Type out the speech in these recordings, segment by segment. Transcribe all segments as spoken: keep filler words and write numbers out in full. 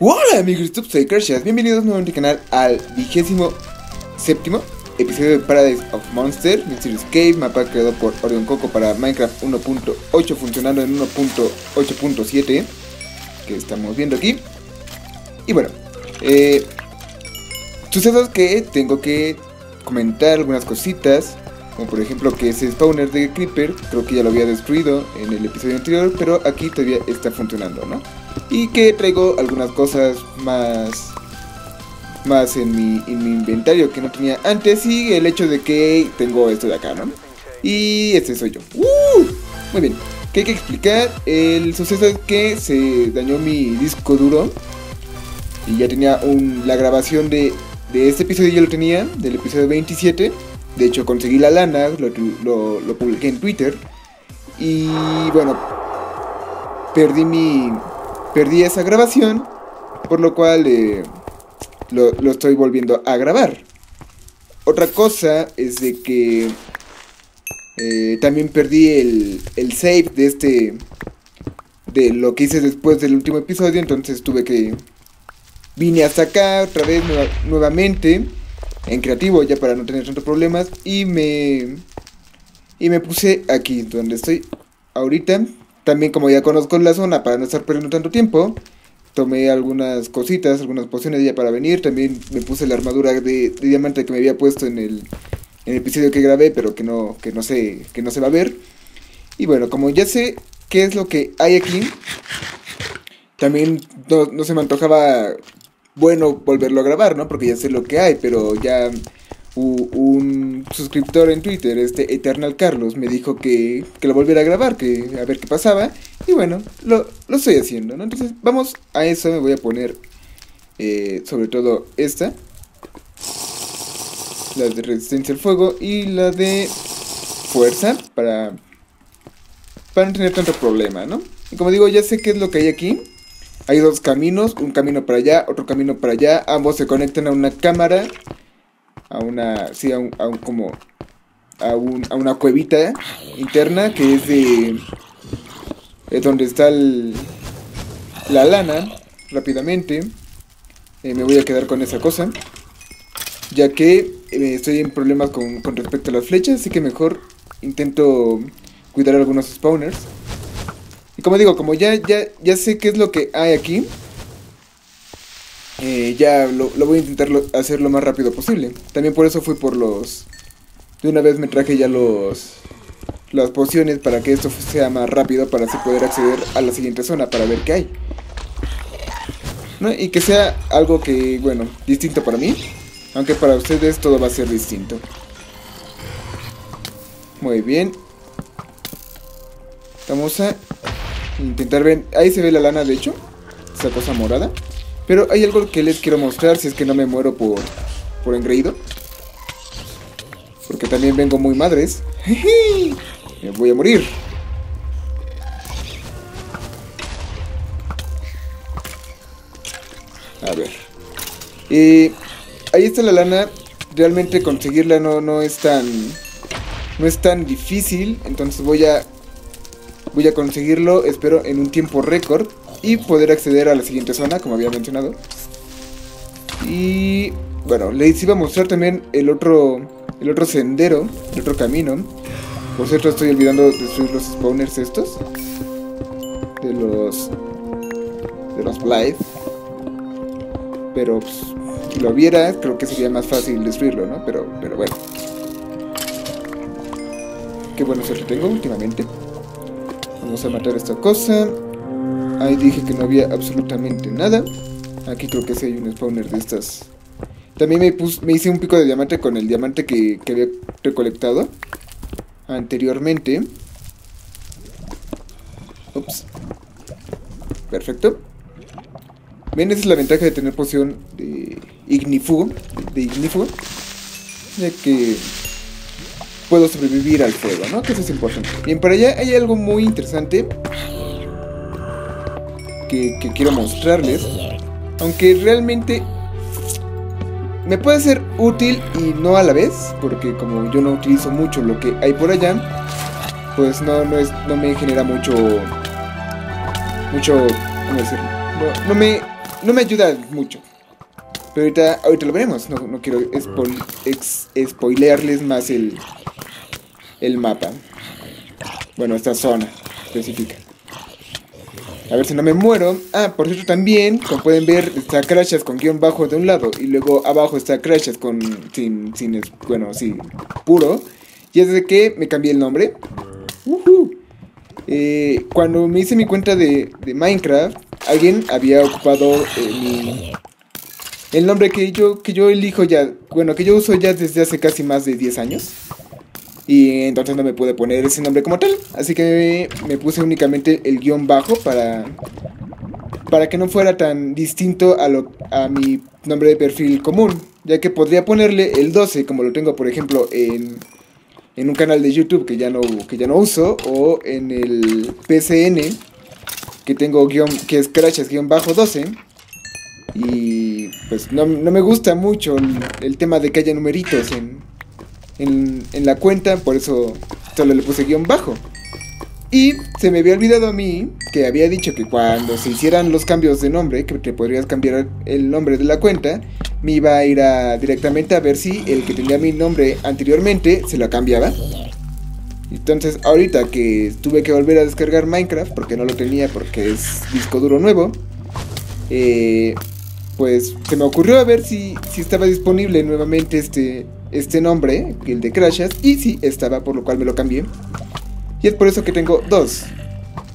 Hola amigos, soy Crashas, bienvenidos nuevamente al canal, al vigésimo séptimo episodio de Paradise of Monsters, Mystery Escape, mapa creado por Orion Coco para Minecraft uno punto ocho, funcionando en uno punto ocho punto siete, que estamos viendo aquí. Y bueno, eh, sucesos que tengo que comentar, algunas cositas, como por ejemplo que ese spawner de Creeper, creo que ya lo había destruido en el episodio anterior, pero aquí todavía está funcionando, ¿no? Y que traigo algunas cosas más más en mi, en mi inventario que no tenía antes, y el hecho de que tengo esto de acá, ¿no? Y este soy yo. ¡Uh! Muy bien, que hay que explicar. El suceso es que se dañó mi disco duro y ya tenía un, la grabación de, de este episodio, ya lo tenía, del episodio veintisiete. De hecho conseguí la lana, lo, lo, lo publiqué en Twitter. Y bueno, perdí mi... Perdí esa grabación, por lo cual eh, lo, lo estoy volviendo a grabar. Otra cosa es de que eh, también perdí el, el save de este... De lo que hice después del último episodio, entonces tuve que... Vine hasta acá otra vez nueva, nuevamente, en creativo, ya para no tener tantos problemas. Y me... Y me puse aquí, donde estoy ahorita. También, como ya conozco la zona, para no estar perdiendo tanto tiempo, tomé algunas cositas, algunas pociones ya para venir. También me puse la armadura de, de diamante que me había puesto en el, en el episodio que grabé, pero que no, que, no sé, que no se va a ver. Y bueno, como ya sé qué es lo que hay aquí, también no, no se me antojaba, bueno, volverlo a grabar, ¿no? Porque ya sé lo que hay, pero ya u, un suscriptor en Twitter, este Eternal Carlos, me dijo que, que lo volviera a grabar, que a ver qué pasaba. Y bueno, lo, lo estoy haciendo, ¿no? Entonces vamos a eso. Me voy a poner eh, sobre todo esta, la de resistencia al fuego y la de fuerza, para, para no tener tanto problema, ¿no? Y como digo, ya sé qué es lo que hay aquí. Hay dos caminos, un camino para allá, otro camino para allá. Ambos se conectan a una cámara, a una, sí, a un, a un como, a, un, a una cuevita interna, que es de, es donde está el, la lana. Rápidamente, eh, me voy a quedar con esa cosa, ya que eh, estoy en problemas con, con respecto a las flechas, así que mejor intento cuidar algunos spawners. Y como digo, como ya, ya, ya sé qué es lo que hay aquí, Eh, ya lo, lo voy a intentar lo, hacer lo más rápido posible. También por eso fui por los... De una vez me traje ya los... Las pociones, para que esto sea más rápido, para así poder acceder a la siguiente zona, para ver qué hay, ¿no? Y que sea algo que, bueno, distinto para mí, aunque para ustedes todo va a ser distinto. Muy bien, vamos a intentar ver. Ahí se ve la lana, de hecho, esa cosa morada. Pero hay algo que les quiero mostrar, si es que no me muero por, por engreído, porque también vengo muy madres. Me voy a morir. A ver, eh, ahí está la lana. Realmente conseguirla no, no es tan No es tan difícil. Entonces voy a Voy a conseguirlo, espero, en un tiempo récord, y poder acceder a la siguiente zona, como había mencionado. Y bueno, les iba a mostrar también el otro el otro sendero, el otro camino. Por cierto, estoy olvidando destruir los spawners estos, de los de los Blythe. Pero pues, si lo viera, creo que sería más fácil destruirlo, ¿no? Pero, pero bueno, qué buena suerte tengo últimamente. Vamos a matar esta cosa. Ahí dije que no había absolutamente nada. Aquí creo que sí hay un spawner de estas. También me, puse, me hice un pico de diamante con el diamante que, que había recolectado anteriormente. Ups. Perfecto. Ven, esa es la ventaja de tener poción de ignifugo, de ignifugo, ya que puedo sobrevivir al fuego, ¿no? Que eso es importante. Bien, para allá hay algo muy interesante Que, que quiero mostrarles, aunque realmente me puede ser útil y no a la vez, porque como yo no utilizo mucho lo que hay por allá, pues no, no, es, no me genera mucho mucho, ¿cómo decirlo? No, no me no me ayuda mucho. Pero ahorita, ahorita lo veremos. No, no quiero spoil, ex, spoilearles más el, el mapa. Bueno, esta zona específica. A ver si no me muero. Ah, por cierto, también, como pueden ver, está Crashas con guión bajo de un lado. Y luego abajo está Crashas con... Sin... sin bueno, sí, puro. Y desde que me cambié el nombre. Uh-huh. eh, Cuando me hice mi cuenta de, de Minecraft, alguien había ocupado eh, mi... el nombre que yo, que yo elijo ya... Bueno, que yo uso ya desde hace casi más de diez años. Y entonces no me pude poner ese nombre como tal. Así que me, me puse únicamente el guión bajo para... Para que no fuera tan distinto a, lo, a mi nombre de perfil común. Ya que podría ponerle el doce, como lo tengo por ejemplo en, en un canal de YouTube que ya no, que ya no uso. O en el P C N, que tengo guión... que es Crashas guión bajo doce. Y pues no, no me gusta mucho el, el tema de que haya numeritos en... En, en la cuenta, por eso solo le puse guión bajo. Y se me había olvidado a mí que había dicho que cuando se hicieran los cambios de nombre, que te podrías cambiar el nombre de la cuenta, me iba a ir a, directamente a ver si el que tenía mi nombre anteriormente se lo cambiaba. Entonces ahorita que tuve que volver a descargar Minecraft, porque no lo tenía porque es disco duro nuevo, eh, pues se me ocurrió a ver si, si estaba disponible nuevamente este... este nombre, el de Crashas, y sí estaba, por lo cual me lo cambié. Y es por eso que tengo dos.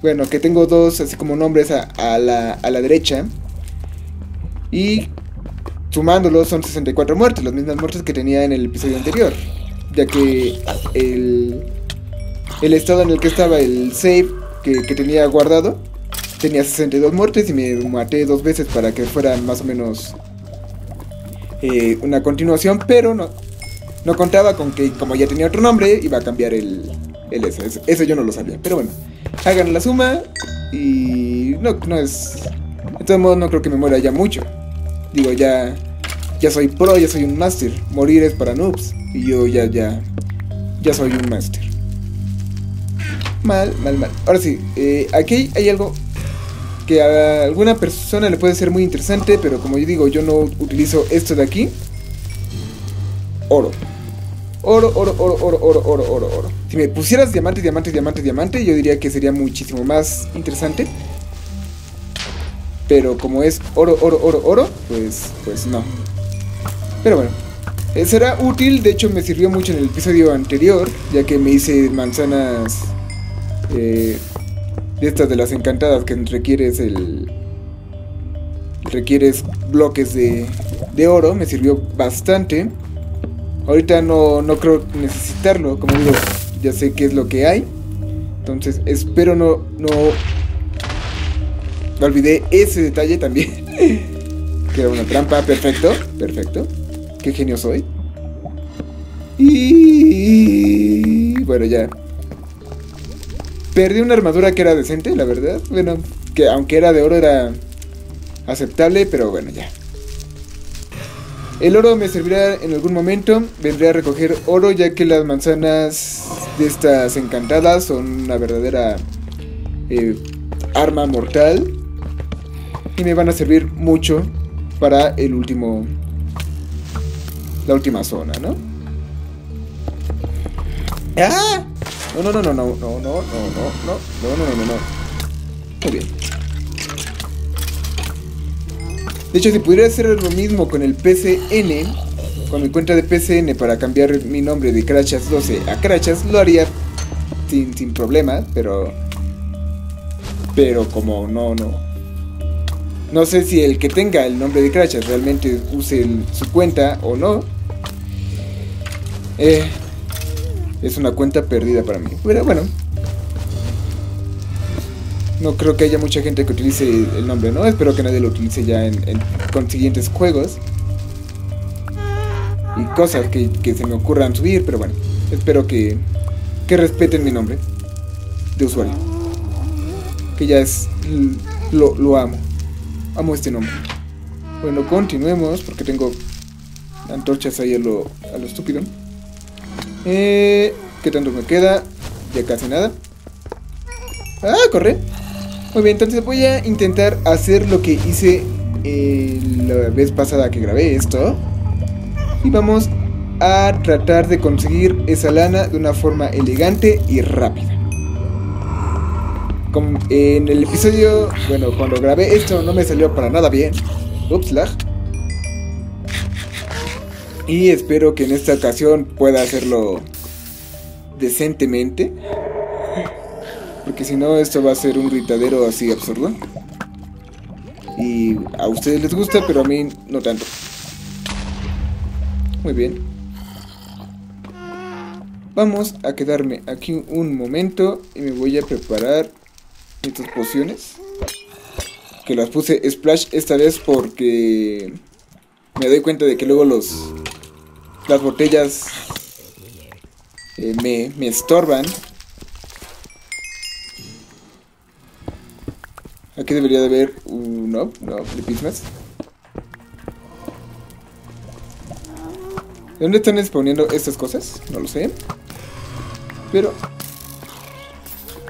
Bueno, que tengo dos, así como nombres a, a, la, a la derecha. Y sumándolos son sesenta y cuatro muertes, las mismas muertes que tenía en el episodio anterior. Ya que el, el estado en el que estaba el save que, que tenía guardado tenía sesenta y dos muertes y me maté dos veces para que fuera más o menos eh, una continuación, pero no... No contaba con que, como ya tenía otro nombre, iba a cambiar el, el eso, eso. Eso yo no lo sabía. Pero bueno, hagan la suma y no, no es... De todos modos, no creo que me muera ya mucho. Digo, ya ya soy pro, ya soy un máster. Morir es para noobs. Y yo ya, ya, ya soy un máster. Mal, mal, mal. Ahora sí, eh, aquí hay algo que a alguna persona le puede ser muy interesante, pero como yo digo, yo no utilizo esto de aquí. Oro. Oro, oro, oro, oro, oro, oro, oro, oro. Si me pusieras diamante, diamante, diamante, diamante, yo diría que sería muchísimo más interesante. Pero como es oro, oro, oro, oro, pues, pues no. Pero bueno, eh, será útil, de hecho me sirvió mucho en el episodio anterior, ya que me hice manzanas eh, de estas de las encantadas que requieres el... Requieres bloques de, de oro, me sirvió bastante. Ahorita no, no creo necesitarlo, como digo, ya sé qué es lo que hay. Entonces espero no, no, no olvidé ese detalle también. Que era una trampa, perfecto, perfecto. Qué genio soy. Y bueno, ya. Perdí una armadura que era decente, la verdad. Bueno, que aunque era de oro era aceptable, pero bueno, ya. El oro me servirá en algún momento, vendré a recoger oro ya que las manzanas de estas encantadas son una verdadera eh, arma mortal. Y me van a servir mucho para el último, la última zona, ¿no? ¡Ah! No, no, no, no, no, no, no, no, no, no, no, no, no, no. Muy bien. De hecho, si pudiera hacer lo mismo con el P C N, con mi cuenta de P C N para cambiar mi nombre de Crashas doce a Crashas, lo haría sin, sin problema, pero... Pero como no, no... No sé si el que tenga el nombre de Crashas realmente use el, su cuenta o no. Eh, es una cuenta perdida para mí, pero bueno. No creo que haya mucha gente que utilice el nombre, ¿no? Espero que nadie lo utilice ya en, en con siguientes juegos. Y cosas que, que se me ocurran subir, pero bueno. Espero que, que respeten mi nombre de usuario. Que ya es... Lo, lo amo. Amo este nombre. Bueno, continuemos porque tengo antorchas ahí a lo, a lo estúpido. Eh, ¿Qué tanto me queda? Ya casi nada. ¡Ah, corre! Muy bien, entonces voy a intentar hacer lo que hice eh, la vez pasada que grabé esto. Y vamos a tratar de conseguir esa lana de una forma elegante y rápida. Como en el episodio, bueno, cuando grabé esto no me salió para nada bien. Ups, lag. Y espero que en esta ocasión pueda hacerlo decentemente, porque si no esto va a ser un gritadero así absurdo. Y a ustedes les gusta, pero a mí no tanto. Muy bien. Vamos a quedarme aquí un momento y me voy a preparar estas pociones, que las puse splash esta vez porque me doy cuenta de que luego los las botellas eh, me, me estorban. Aquí debería de haber un... no, no, flipis más. ¿Dónde están exponiendo estas cosas? No lo sé, pero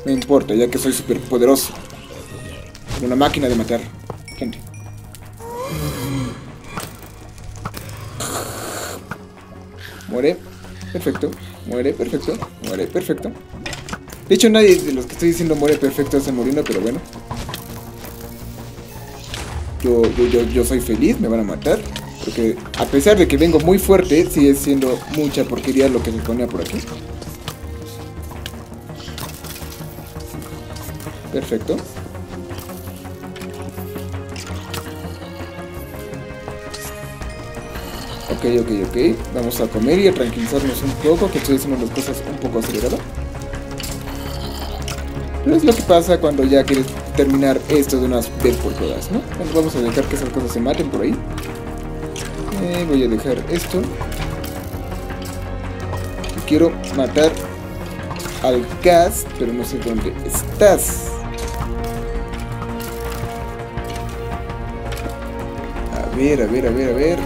no importa, ya que soy súper poderoso. Una máquina de matar gente. Muere, perfecto. Muere, perfecto. Muere, perfecto. De hecho, nadie de los que estoy diciendo muere perfecto está muriendo, pero bueno. Yo, yo, yo, yo soy feliz, me van a matar. Porque a pesar de que vengo muy fuerte, sigue siendo mucha porquería lo que se ponía por aquí. Perfecto. Ok, ok, ok. Vamos a comer y a tranquilizarnos un poco, que estoy haciendo las cosas un poco acelerado. Pero es lo que pasa cuando ya quieres terminar esto de una vez por todas, ¿no? Entonces vamos a dejar que esas cosas se maten por ahí. Eh, voy a dejar esto. Quiero matar al gas, pero no sé dónde estás. A ver, a ver, a ver, a ver.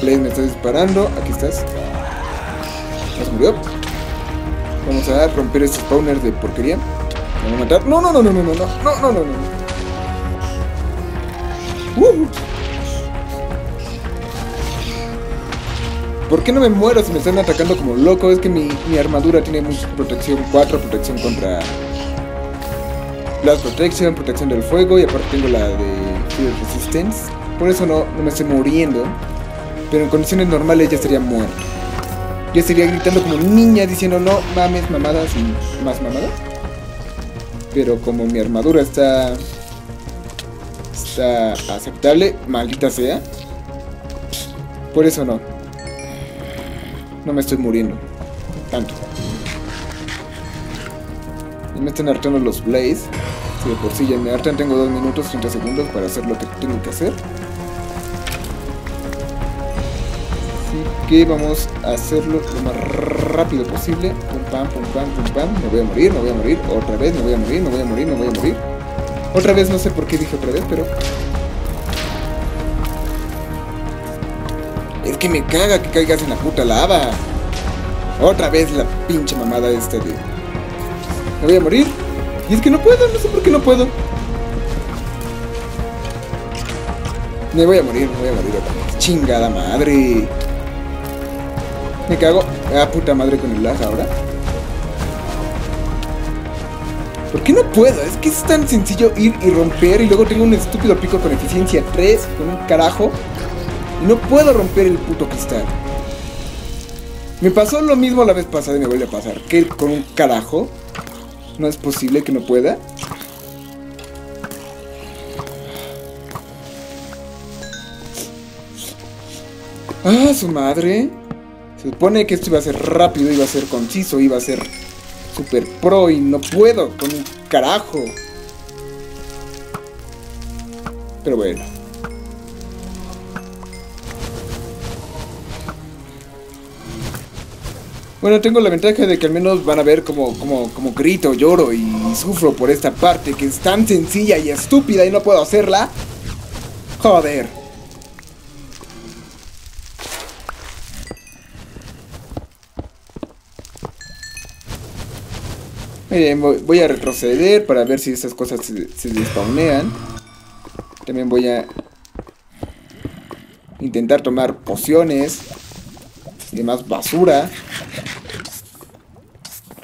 Play me está disparando, aquí estás. Nos murió. Vamos a romper estos spawners de porquería. Vamos a matar. No, no, no, no, no, no, no, no, no, no, no. Uh. ¿Por qué no me muero si me están atacando como loco? Es que mi, mi armadura tiene mucha protección cuatro, protección contra Blast Protection, protección del fuego, y aparte tengo la de Fire Resistance. Por eso no, no me estoy muriendo. Pero en condiciones normales ya estaría muerto. Yo estaría gritando como niña diciendo no mames mamadas y más mamadas. Pero como mi armadura está... está aceptable, maldita sea. Por eso no. No me estoy muriendo tanto. Y me están hartando los blaze. Si de por sí ya me hartan, tengo dos minutos treinta segundos para hacer lo que tengo que hacer. Que vamos a hacerlo lo más rápido posible. Pum pam, pum pam, pum pam. Me voy a morir, me voy a morir. Otra vez, me voy a morir, me voy a morir, me voy a morir. Otra vez, no sé por qué dije otra vez, pero... es que me caga que caigas en la puta lava. Otra vez la pinche mamada esta de... me voy a morir. Y es que no puedo, no sé por qué no puedo. Me voy a morir, me voy a morir otra vez. Chingada madre. Me cago. Ah, puta madre con el lag ahora. ¿Por qué no puedo? Es que es tan sencillo ir y romper. Y luego tengo un estúpido pico con eficiencia tres. Con un carajo. Y no puedo romper el puto cristal. Me pasó lo mismo la vez pasada y me vuelve a pasar. Que con un carajo. No es posible que no pueda. Ah, su madre. Se supone que esto iba a ser rápido, iba a ser conciso, iba a ser super pro y no puedo con un carajo. Pero bueno. Bueno, tengo la ventaja de que al menos van a ver como, como, como grito, lloro y sufro por esta parte que es tan sencilla y estúpida y no puedo hacerla. Joder. Miren, voy a retroceder para ver si estas cosas se, se despawnean. También voy a intentar tomar pociones y demás basura.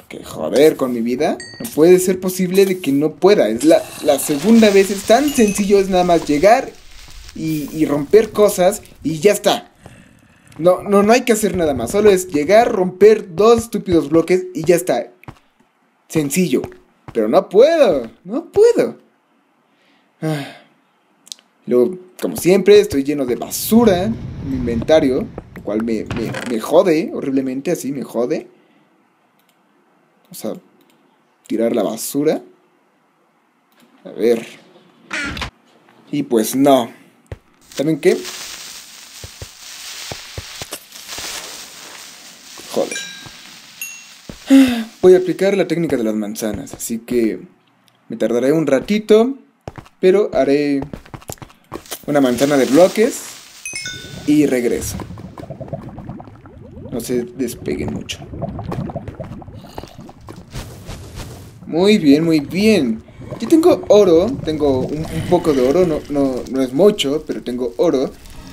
Que joder con mi vida. No puede ser posible de que no pueda. Es la, la segunda vez. Es tan sencillo. Es nada más llegar y, y romper cosas y ya está. No, no, no hay que hacer nada más. Solo es llegar, romper dos estúpidos bloques y ya está. Sencillo. Pero no puedo. No puedo. Ah. Luego, como siempre, estoy lleno de basura en mi inventario, lo cual me, me, me jode horriblemente, así me jode. Vamos a tirar la basura. A ver. Y pues no. ¿Saben qué? Joder. Voy a aplicar la técnica de las manzanas, así que me tardaré un ratito, pero haré una manzana de bloques y regreso. No se despeguen mucho. Muy bien, muy bien. Yo tengo oro, tengo un, un poco de oro, no, no, no es mucho, pero tengo oro.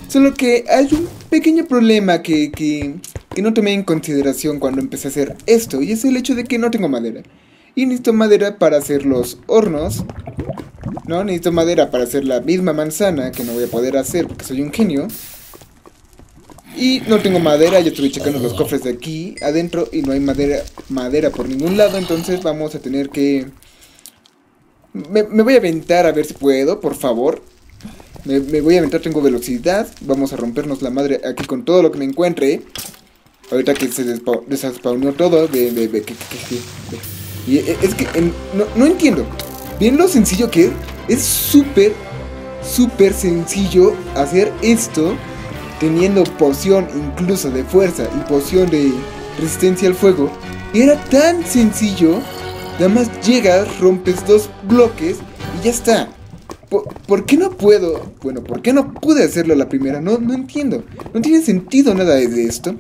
Solo que hay un pequeño problema que, que, que no tomé en consideración cuando empecé a hacer esto, y es el hecho de que no tengo madera. Y necesito madera para hacer los hornos. No, necesito madera para hacer la misma manzana, que no voy a poder hacer porque soy un genio. Y no tengo madera, yo estuve checando los cofres de aquí adentro y no hay madera madera por ningún lado, entonces vamos a tener que... Me, me voy a aventar a ver si puedo, por favor. Me, me voy a aventar, tengo velocidad. Vamos a rompernos la madre aquí con todo lo que me encuentre. Ahorita que se desespawneó todo, de, de, de, que, que, que, y es que en, no, no entiendo. Bien lo sencillo que es. Es súper, súper sencillo hacer esto teniendo poción incluso de fuerza y poción de resistencia al fuego. Era tan sencillo. Nada más llegas, rompes dos bloques y ya está. ¿Por, ¿por qué no puedo? Bueno, ¿por qué no pude hacerlo la primera? No, no entiendo. No tiene sentido nada de esto.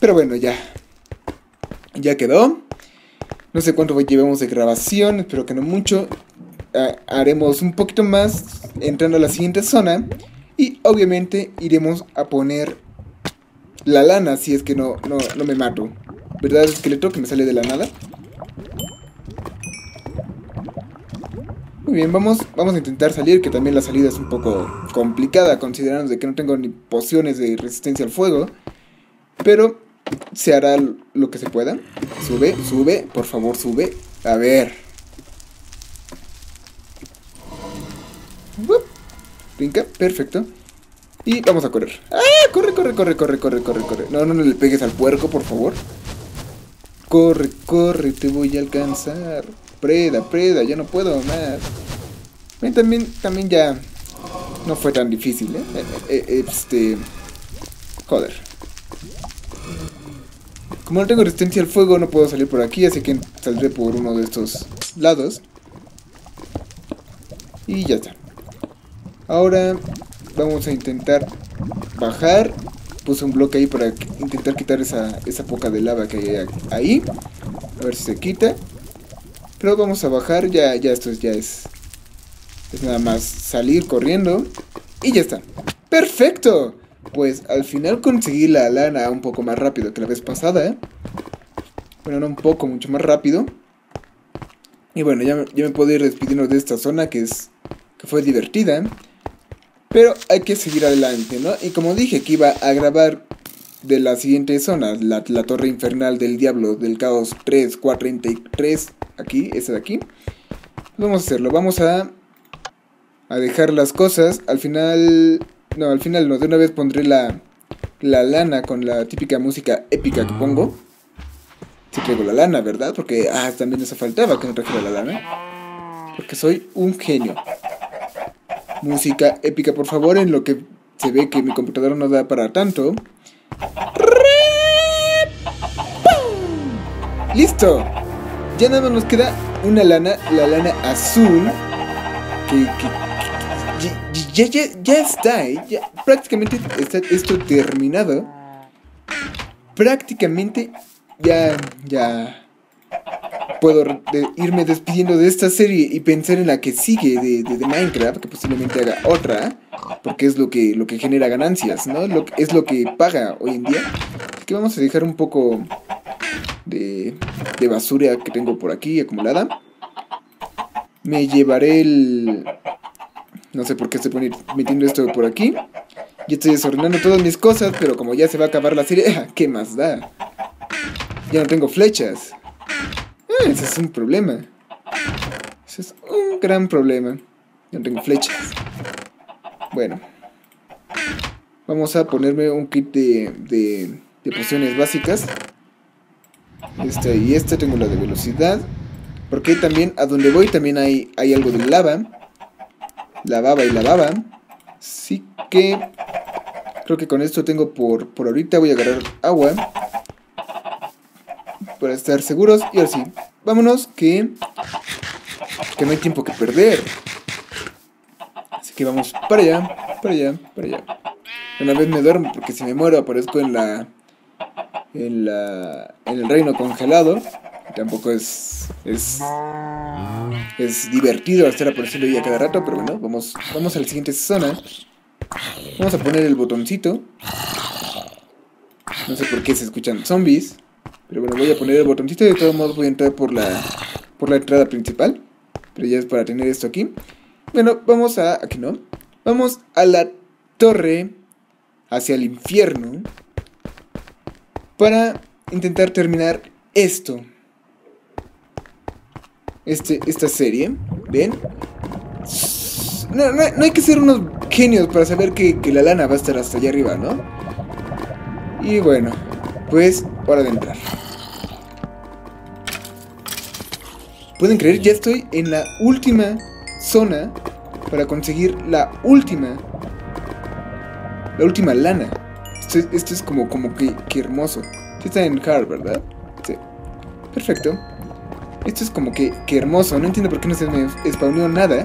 Pero bueno, ya. Ya quedó. No sé cuánto llevemos de grabación, espero que no mucho. Ah, haremos un poquito más entrando a la siguiente zona. Y obviamente iremos a poner la lana si es que no, no, no me mato. ¿Verdad, esqueleto, que me sale de la nada? Muy bien, vamos, vamos a intentar salir, que también la salida es un poco complicada, considerando de que no tengo ni pociones de resistencia al fuego. Pero se hará lo que se pueda. Sube, sube, por favor, sube. A ver. Uop. Brinca, perfecto. Y vamos a correr. ¡Ah! Corre, corre, corre, corre, corre, corre, corre. No, no, no le pegues al puerco, por favor. Corre, corre, te voy a alcanzar. Preda, preda, ya no puedo más. Bien, también, también ya no fue tan difícil, ¿eh? Este... Joder. Como no tengo resistencia al fuego, no puedo salir por aquí, así que saldré por uno de estos lados. Y ya está. Ahora vamos a intentar bajar. Puse un bloque ahí para intentar quitar esa, esa poca de lava que hay ahí. A ver si se quita. Pero vamos a bajar, ya, ya esto ya es... Es nada más salir corriendo. Y ya está. ¡Perfecto! Pues al final conseguí la lana un poco más rápido que la vez pasada, ¿eh? Bueno, no un poco, mucho más rápido. Y bueno, ya, ya me puedo ir despidiendo de esta zona que es que fue divertida. Pero hay que seguir adelante, ¿no? Y como dije que iba a grabar de la siguiente zona, la, la torre infernal del diablo, del caos tres cuatro tres, aquí, esa de aquí. Vamos a hacerlo, vamos a, a dejar las cosas. Al final... No, al final no, de una vez pondré la, la lana con la típica música épica que pongo. Si sí traigo la lana, ¿verdad? Porque, ah, también eso faltaba, que no trajera la lana. Porque soy un genio. Música épica, por favor, en lo que se ve que mi computadora no da para tanto. ¡Listo! Ya nada más nos queda una lana, la lana azul. Que... que Ya, ya, ya está, ¿eh? Ya prácticamente está esto terminado. Prácticamente ya, ya. puedo de irme despidiendo de esta serie y pensar en la que sigue de, de, de Minecraft, que posiblemente haga otra, porque es lo que, lo que genera ganancias, ¿no? Lo, es lo que paga hoy en día. Así que vamos a dejar un poco de, de basura que tengo por aquí acumulada. Me llevaré el... No sé por qué estoy metiendo esto por aquí. Yo estoy desordenando todas mis cosas, pero como ya se va a acabar la serie, ¿qué más da? Ya no tengo flechas. Ah, ese es un problema. Ese es un gran problema. Ya no tengo flechas. Bueno. Vamos a ponerme un kit de, de, de pociones básicas. Esta y esta. Tengo la de velocidad. Porque también, a donde voy, también hay, hay algo de lava. La baba y la baba. Así que creo que con esto tengo por, por ahorita. Voy a agarrar agua para estar seguros. Y ahora sí, vámonos que, que no hay tiempo que perder. Así que vamos para allá, para allá, para allá. Una vez me duermo, porque si me muero aparezco en la en la en el reino congelado. Tampoco es, es, es divertido estar apareciendo ahí a cada rato, pero bueno, vamos, vamos a la siguiente zona. Vamos a poner el botoncito. No sé por qué se escuchan zombies, pero bueno, voy a poner el botoncito y de todos modos voy a entrar por la, por la entrada principal. Pero ya es para tener esto aquí. Bueno, vamos a... aquí no. Vamos a la torre hacia el infierno para intentar terminar esto. Este, esta serie, ¿ven? No, no, no hay que ser unos genios para saber que, que la lana va a estar hasta allá arriba, ¿no? Y bueno, pues, hora de entrar. ¿Pueden creer? Ya estoy en la última zona para conseguir la última, la última lana. Esto es, esto es como, como que, que hermoso. Sí está en hard, ¿verdad? Sí. Perfecto. Esto es como que, que hermoso. No entiendo por qué no se me spawneó nada.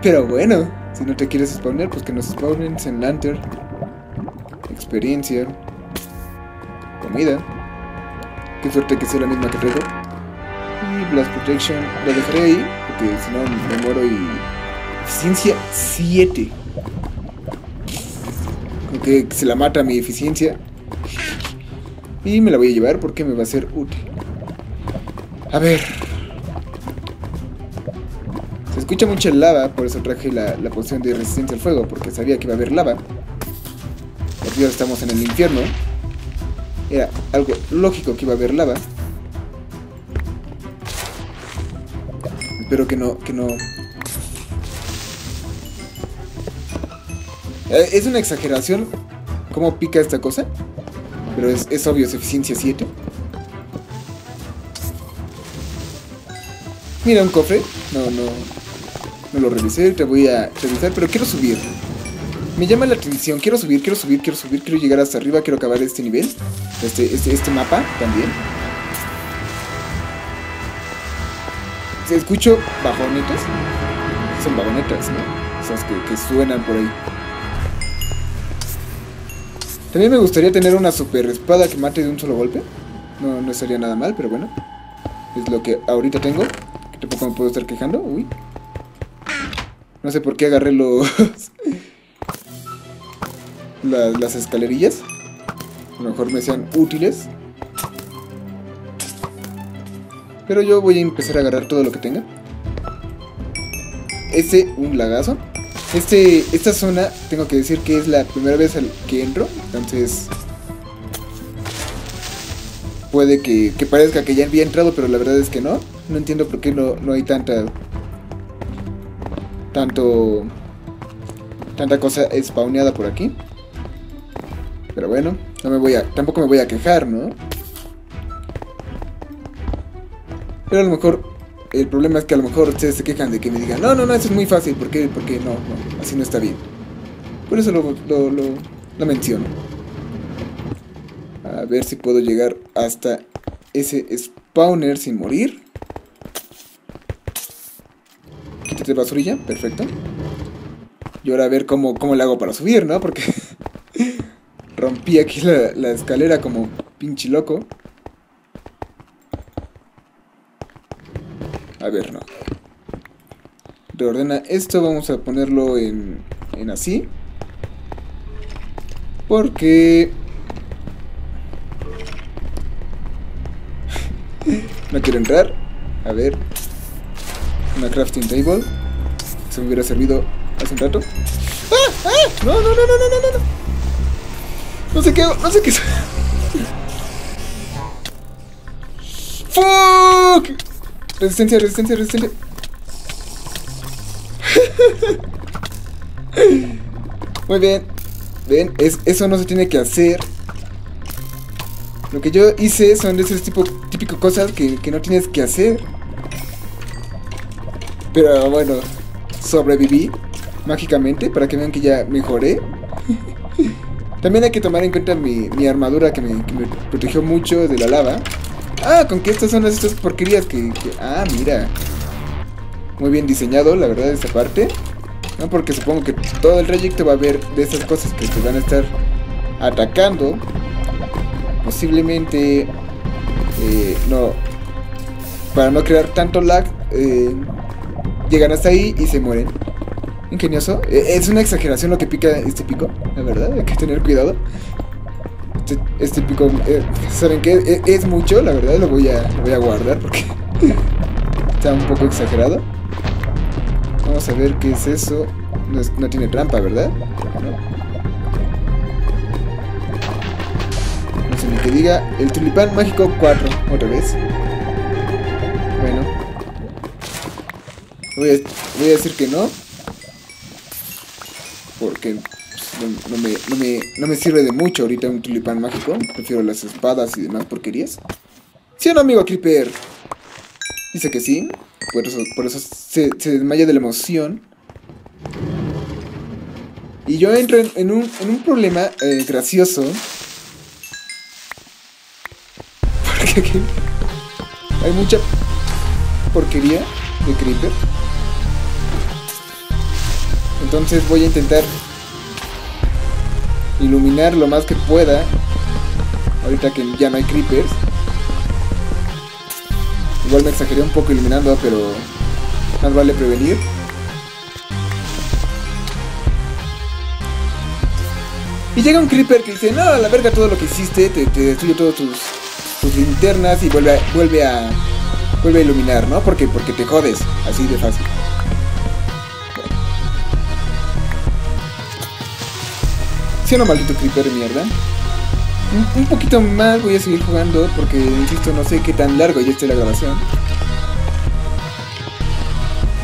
Pero bueno, si no te quieres spawnear, pues que nos spawnen en Lantern. Experiencia. Comida. Qué suerte que sea la misma que traigo. Y Blast Protection. La dejaré ahí, porque si no me muero y... Eficiencia siete. Creo que se la mata mi eficiencia. Y me la voy a llevar porque me va a ser útil. A ver. Se escucha mucha lava, por eso traje la, la poción de resistencia al fuego, porque sabía que iba a haber lava. Por Dios, estamos en el infierno. Era algo lógico que iba a haber lava. Espero que no, que no... Eh, es una exageración cómo pica esta cosa. Pero es, es obvio, es eficiencia siete. Mira, un cofre. No, no. No lo revisé. Te voy a revisar. Pero quiero subir. Me llama la atención. Quiero subir, quiero subir, quiero subir. Quiero llegar hasta arriba. Quiero acabar este nivel. Este, este, este mapa también. Se escucho bajonetas. Son bajonetas, ¿no? Esas que, que suenan por ahí. También me gustaría tener una super espada que mate de un solo golpe. No, no estaría nada mal, pero bueno. Es lo que ahorita tengo. Tampoco me puedo estar quejando. Uy. No sé por qué agarré los... la, las escalerillas. A lo mejor me sean útiles. Pero yo voy a empezar a agarrar todo lo que tenga. Este, un lagazo. Este, esta zona, tengo que decir que es la primera vez que entro. Entonces... puede que, que parezca que ya había entrado, pero la verdad es que no. No entiendo por qué no, no hay tanta... Tanto... Tanta cosa spawneada por aquí. Pero bueno, no me voy a... Tampoco me voy a quejar, ¿no? Pero a lo mejor... El problema es que a lo mejor ustedes se quejan de que me digan... No, no, no, eso es muy fácil. ¿Por qué? ¿Por qué? No, no, así no está bien. Por eso lo, lo, lo, lo menciono. A ver si puedo llegar hasta ese spawner sin morir. Quítate basurilla, perfecto. Y ahora a ver cómo, cómo le hago para subir, ¿no? Porque rompí aquí la, la escalera como pinche loco. caverna. Reordena esto, vamos a ponerlo en, en así. Porque... no quiero entrar. A ver. Una crafting table. Se me hubiera servido hace un rato. ¡Ah! ¡Ah! No, no, no, no, no, no, no. No sé qué hago, no sé qué. ¡Fuck! Resistencia, resistencia, resistencia. Muy bien. Ven, es, eso no se tiene que hacer. Lo que yo hice son de esos tipo, típico cosas que, que no tienes que hacer. Pero bueno, sobreviví mágicamente para que vean que ya mejoré. También hay que tomar en cuenta mi, mi armadura que me, que me protegió mucho de la lava. Ah, con que estas son las, estas porquerías que, que... Ah, mira. Muy bien diseñado, la verdad, esta parte. No, porque supongo que todo el trayecto va a haber de estas cosas que te van a estar atacando. Posiblemente... Eh, no... Para no crear tanto lag... Eh, llegan hasta ahí y se mueren. Ingenioso. Eh, es una exageración lo que pica este pico, la verdad. Hay que tener cuidado. Este, este pico... Eh, ¿saben qué? Es, es mucho, la verdad. Lo voy a, lo voy a guardar porque... está un poco exagerado. Vamos a ver qué es eso. No, es, no tiene trampa, ¿verdad? No. No sé ni qué diga. El tulipán mágico cuatro. Otra vez. Bueno. Voy a, voy a decir que no. Porque pues, no, no, me, no, me, no me sirve de mucho ahorita un tulipán mágico. Prefiero las espadas y demás porquerías. ¿Sí o no, amigo Creeper? Dice que sí. Por eso, por eso se, se desmaya de la emoción. Y yo entro en, en, un, en un problema eh, gracioso. Porque aquí hay mucha porquería de Creeper. Entonces voy a intentar iluminar lo más que pueda. Ahorita que ya no hay Creepers. Igual me exageré un poco iluminando, pero más vale prevenir. Y llega un creeper que dice, no, a la verga todo lo que hiciste, te, te destruye todas tus, tus linternas y vuelve a, vuelve a vuelve a iluminar, ¿no? Porque, porque te jodes, así de fácil. ¿Sí o no, maldito creeper de mierda? Un poquito más voy a seguir jugando porque, insisto, no sé qué tan largo ya esté la grabación.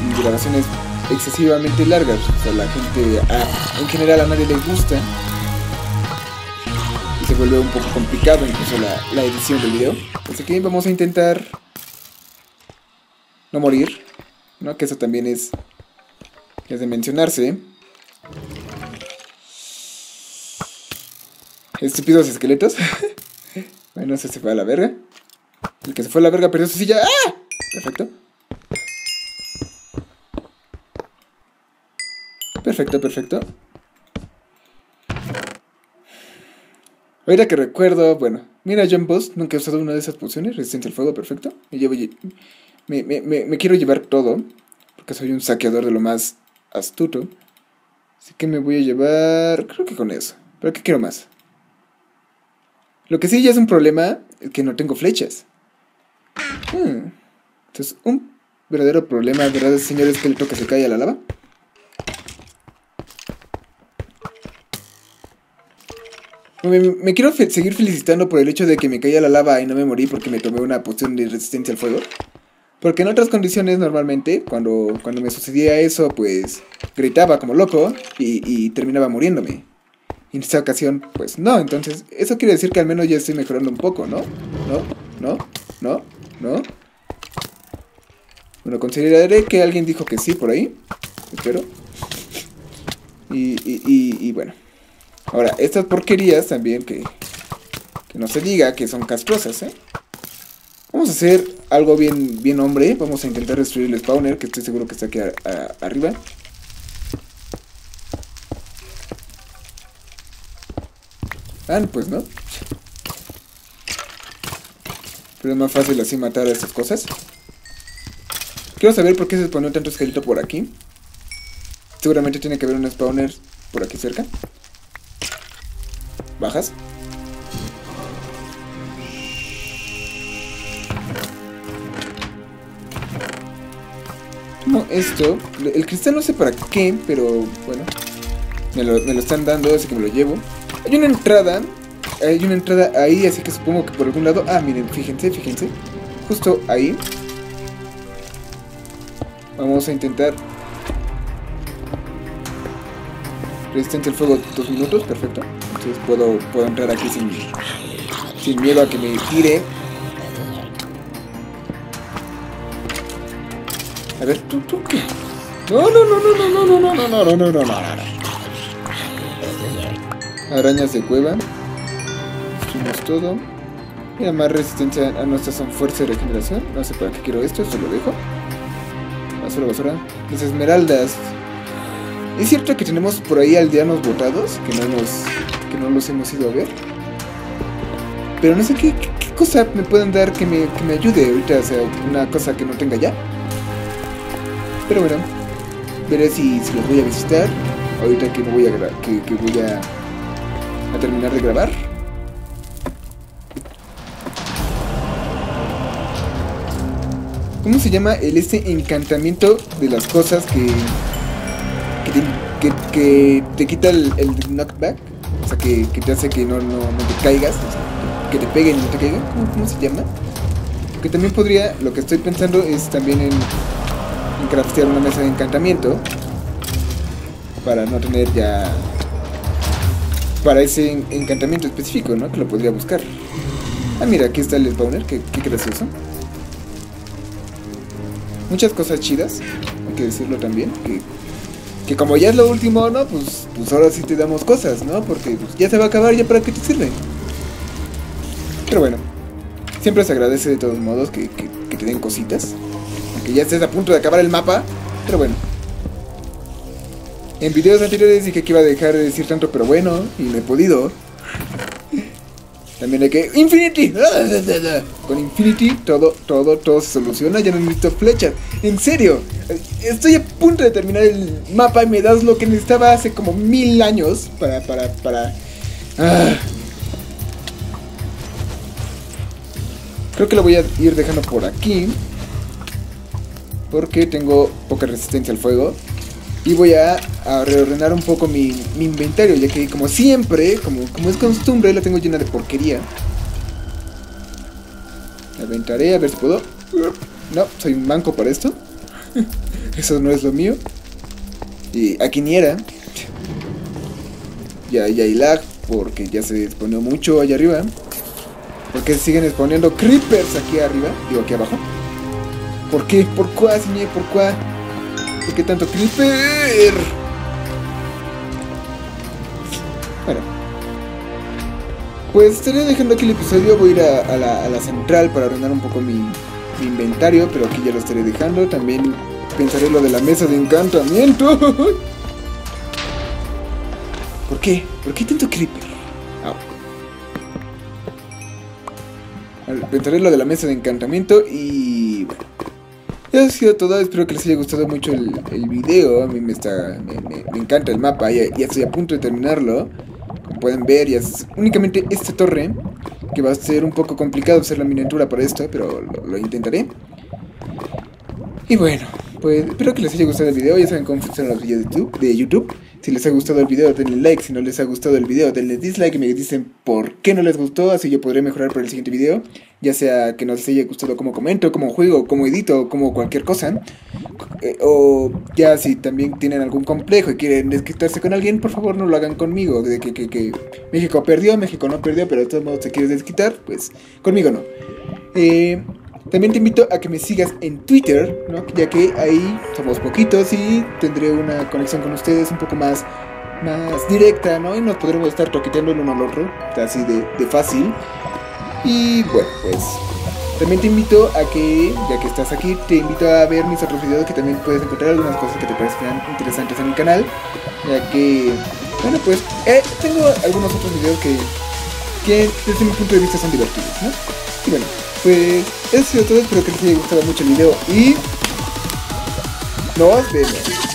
Mi grabación es excesivamente larga, o sea, la gente a, en general a nadie le gusta. Y se vuelve un poco complicado incluso la, la edición del video. Así que vamos a intentar no morir, ¿no? Que eso también es, es de mencionarse. Estúpidos esqueletos. Bueno, ese se fue a la verga. El que se fue a la verga perdió su silla. ¡Ah! Perfecto. Perfecto, perfecto. Ahorita que recuerdo, bueno. Mira, John Boss, nunca he usado una de esas pociones. Resistencia al fuego, perfecto. Me, llevo, me, me, me, me quiero llevar todo. Porque soy un saqueador de lo más astuto. Así que me voy a llevar... creo que con eso. ¿Pero qué quiero más? Lo que sí ya es un problema es que no tengo flechas. Hmm. Entonces, un verdadero problema, ¿verdad, señor esqueleto que se cae a la lava? Me, me, me quiero fe seguir felicitando por el hecho de que me caí a la lava y no me morí porque me tomé una poción de resistencia al fuego. Porque en otras condiciones, normalmente, cuando, cuando me sucedía eso, pues gritaba como loco y, y terminaba muriéndome. En esta ocasión, pues no, entonces, eso quiere decir que al menos ya estoy mejorando un poco, ¿no? ¿No? ¿No? ¿No? ¿No? Bueno, consideraré que alguien dijo que sí por ahí. Espero. Y, y, y, y bueno. Ahora, estas porquerías también que... que no se diga que son castrosas, ¿eh? Vamos a hacer algo bien, bien hombre. Vamos a intentar destruir el spawner, que estoy seguro que está aquí a, a, arriba. Ah, pues no. Pero es más fácil así matar a estas cosas. Ok, Quiero saber por qué se pone tanto esqueleto por aquí. Seguramente tiene que haber un spawner por aquí cerca. Bajas. No, esto... El cristal no sé para qué, pero bueno. Me lo, me lo están dando, así que me lo llevo. Hay una entrada. Hay una entrada ahí, así que supongo que por algún lado... Ah, miren, fíjense, fíjense. Justo ahí. Vamos a intentar... Resistente al fuego dos minutos, perfecto. Entonces puedo, puedo entrar aquí sin, sin miedo a que me tire. A ver, tú, tú, ¿qué? No, no, no, no, no, no, no, no, no, no, no, no, no. Arañas de cueva. Destruimos todo. Mira, más resistencia a nuestras son fuerza de regeneración. No sé para qué quiero esto, se lo dejo. Basura, basura. Las esmeraldas. ¿Es cierto que tenemos por ahí aldeanos botados? Que no, nos, que no los hemos ido a ver. Pero no sé qué, qué, qué cosa me pueden dar que me, que me ayude ahorita. O sea, una cosa que no tenga ya. Pero bueno, veré si, si los voy a visitar. Ahorita que me voy a que, que voy a, a terminar de grabar. ¿Cómo se llama el este encantamiento de las cosas que... Que, que te quita el, el knockback? O sea, que, que te hace que no, no, no te caigas, o sea, que te peguen y no te caigan. ¿Cómo, ¿Cómo se llama? Que también podría, lo que estoy pensando es también en, en craftear una mesa de encantamiento para no tener ya... Para ese encantamiento específico, ¿no? Que lo podría buscar. Ah, mira, aquí está el spawner, qué, qué gracioso. Muchas cosas chidas, hay que decirlo también, que... Que como ya es lo último, ¿no? Pues, pues ahora sí te damos cosas, ¿no? Porque pues, ya se va a acabar, ¿ya para qué te sirve? Pero bueno, siempre se agradece de todos modos que, que, que te den cositas. Aunque ya estés a punto de acabar el mapa, pero bueno. En videos anteriores dije que iba a dejar de decir tanto, pero bueno, y no he podido. También hay que... ¡Infinity! Con Infinity todo, todo, todo se soluciona. Ya no necesito flechas. ¡En serio! Estoy a punto de terminar el mapa y me das lo que necesitaba hace como mil años. Para, para, para... Ah. Creo que lo voy a ir dejando por aquí. Porque tengo poca resistencia al fuego. Y voy a, a reordenar un poco mi, mi inventario, ya que como siempre, como, como es costumbre, la tengo llena de porquería. La aventaré, a ver si puedo. No, soy un manco para esto. Eso no es lo mío. Y aquí ni era. Ya, ya hay lag, porque ya se exponeó mucho allá arriba. Porque siguen exponiendo creepers aquí arriba, digo aquí abajo. ¿Por qué? ¿Por cuá, señor? ¿Por cuá? ¿Por qué tanto creeper? Bueno, pues estaré dejando aquí el episodio. Voy a ir a, a, la, a la central para ordenar un poco mi, mi inventario. Pero aquí ya lo estaré dejando. También pensaré lo de la mesa de encantamiento. ¿Por qué? ¿Por qué tanto creeper? Oh. Pensaré lo de la mesa de encantamiento y... Bueno. Eso ha sido todo, espero que les haya gustado mucho el, el video, a mí me, está, me, me, me encanta el mapa, ya, ya estoy a punto de terminarlo. Como pueden ver, ya es únicamente esta torre, que va a ser un poco complicado hacer la miniatura para esto, pero lo, lo intentaré. Y bueno, pues espero que les haya gustado el video, ya saben cómo funcionan los videos de YouTube, de YouTube. Si les ha gustado el video denle like, si no les ha gustado el video denle dislike y me dicen por qué no les gustó, así yo podré mejorar para el siguiente video. Ya sea que no les haya gustado como comento, como juego, como edito, como cualquier cosa. Eh, o ya si también tienen algún complejo y quieren desquitarse con alguien, por favor no lo hagan conmigo. De que, que, que México perdió, México no perdió, pero de todos modos te quieres desquitar, pues conmigo no. Eh... También te invito a que me sigas en Twitter, ¿no? Ya que ahí somos poquitos y tendré una conexión con ustedes un poco más, más directa, ¿no? Y nos podremos estar toqueteando el uno al otro, así de, de fácil. Y bueno, pues también te invito a que, ya que estás aquí, te invito a ver mis otros videos que también puedes encontrar algunas cosas que te parezcan interesantes en mi canal. Ya que, bueno, pues eh, tengo algunos otros videos que, que desde mi punto de vista son divertidos, ¿no? Y bueno. Pues eso ha sido todo, espero que les haya gustado mucho el video y Nos vemos.